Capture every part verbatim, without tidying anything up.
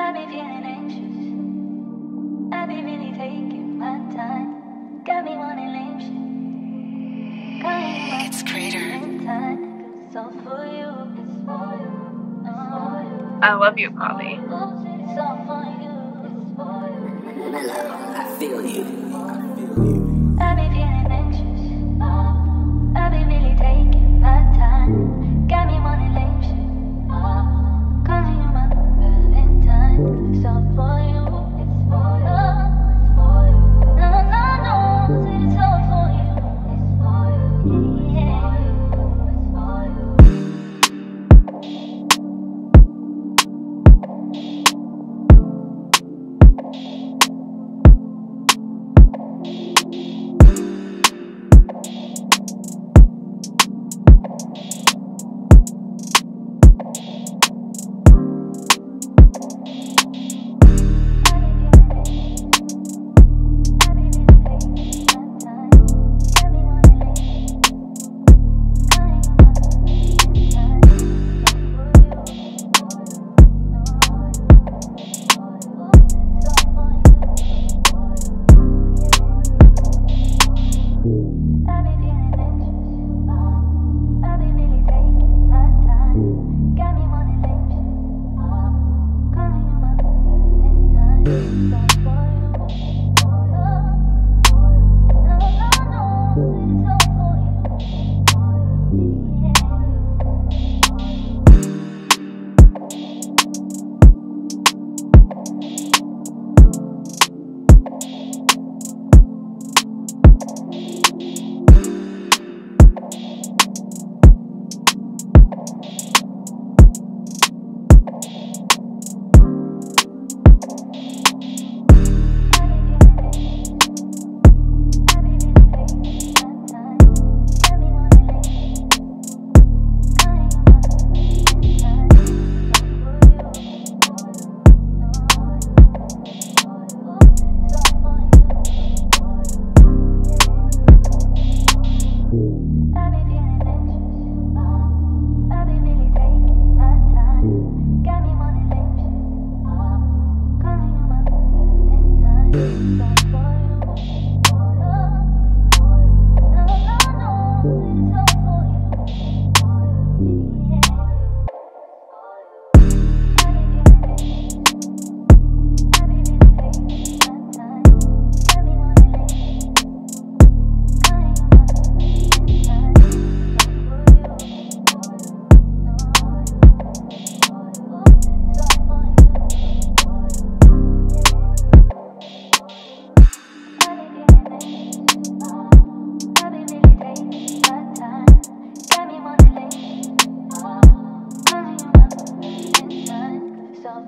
I've been feeling anxious. I've been really taking my time. Got me wanting lame shit. Calling it's Crater. So for you, it's for you, it's for you. I love you, Polly. So for you, it's for you. I feel you. I feel you. I've been feeling anxious. I've been really taking my time. Got me wanting lame shit. Calling you my Valentine. So for you, it's for you, it's for you. No, no, no, it's all for you, it's for you. Yeah.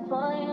For you.